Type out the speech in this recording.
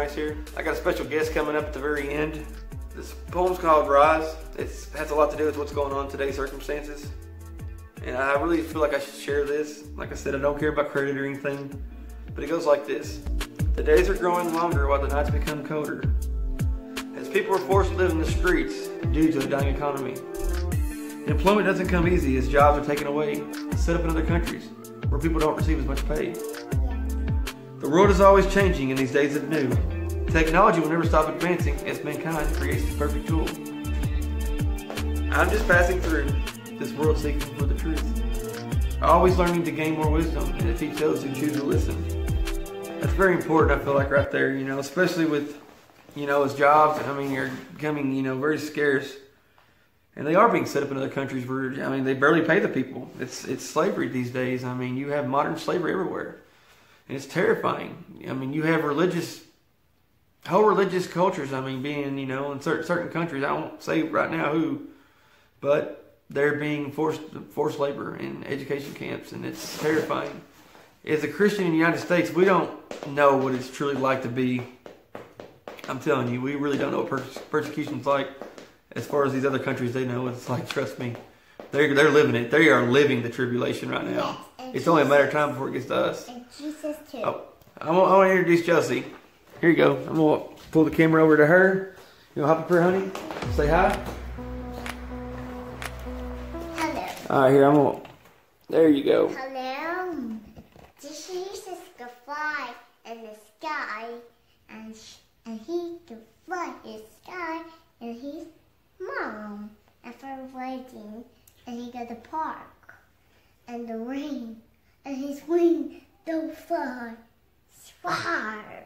Rice here. I got a special guest coming up at the very end. This poem's called Rise. It has a lot to do with what's going on in today's circumstances. And I really feel like I should share this. Like I said, I don't care about credit or anything, but it goes like this. The days are growing longer while the nights become colder, as people are forced to live in the streets due to a dying economy. Employment doesn't come easy as jobs are taken away, set up in other countries where people don't receive as much pay. The world is always changing in these days of new. Technology will never stop advancing as mankind creates the perfect tool. I'm just passing through this world seeking for the truth, always learning to gain more wisdom and to teach those who choose to listen. That's very important, I feel like, right there, you know, especially with, you know, as jobs, I mean, are becoming, you know, very scarce. And they are being set up in other countries where, I mean, they barely pay the people. It's slavery these days. I mean, you have modern slavery everywhere. And it's terrifying. I mean, you have whole religious cultures, I mean, being, you know, in certain countries, I won't say right now who, but they're being forced labor in education camps, and it's terrifying. As a Christian in the United States, we don't know what it's truly like to be, I'm telling you, we really don't know what persecution's like. As far as these other countries, they know it's like, trust me, they're living it. They are living the tribulation right now. Yes, it's only a matter of time before it gets to us. And Jesus too. Oh, I want to introduce Jessie. Here you go. I'm going to pull the camera over to her. You want to hop up here, honey? Say hi. Hello. All right, here, I'm going to... There you go. Hello. Jesus can fly in the sky, and he can fly in the sky, and he's... Mom, after waiting, and he got the park, and the rain, and his wings don't fly, far.